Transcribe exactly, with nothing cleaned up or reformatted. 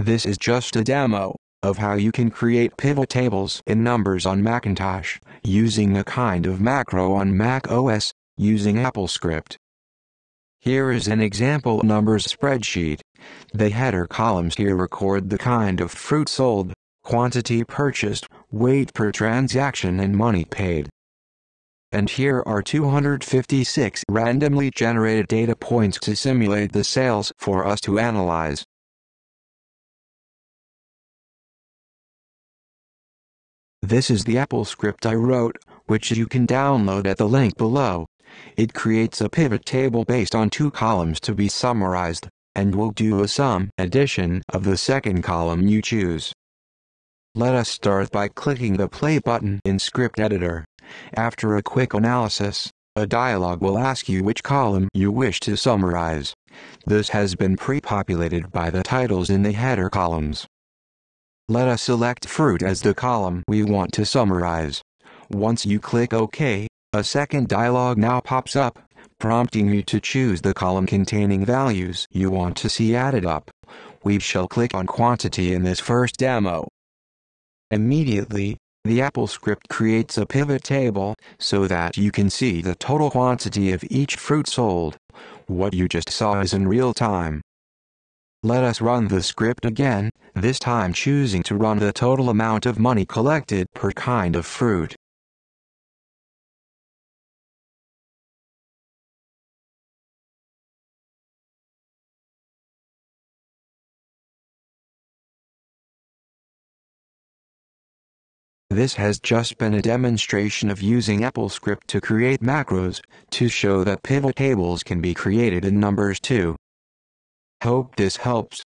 This is just a demo of how you can create pivot tables in Numbers on Macintosh, using a kind of macro on macOS, using AppleScript. Here is an example Numbers spreadsheet. The header columns here record the kind of fruit sold, quantity purchased, weight per transaction and money paid. And here are two hundred fifty-six randomly generated data points to simulate the sales for us to analyze. This is the AppleScript I wrote, which you can download at the link below. It creates a pivot table based on two columns to be summarized, and will do a sum addition of the second column you choose. Let us start by clicking the play button in Script Editor. After a quick analysis, a dialog will ask you which column you wish to summarize. This has been pre-populated by the titles in the header columns. Let us select fruit as the column we want to summarize. Once you click OK, a second dialog now pops up, prompting you to choose the column containing values you want to see added up. We shall click on quantity in this first demo. Immediately, the AppleScript creates a pivot table so that you can see the total quantity of each fruit sold. What you just saw is in real time. Let us run the script again, this time choosing to run the total amount of money collected per kind of fruit. This has just been a demonstration of using AppleScript to create macros, to show that pivot tables can be created in Numbers too. Hope this helps.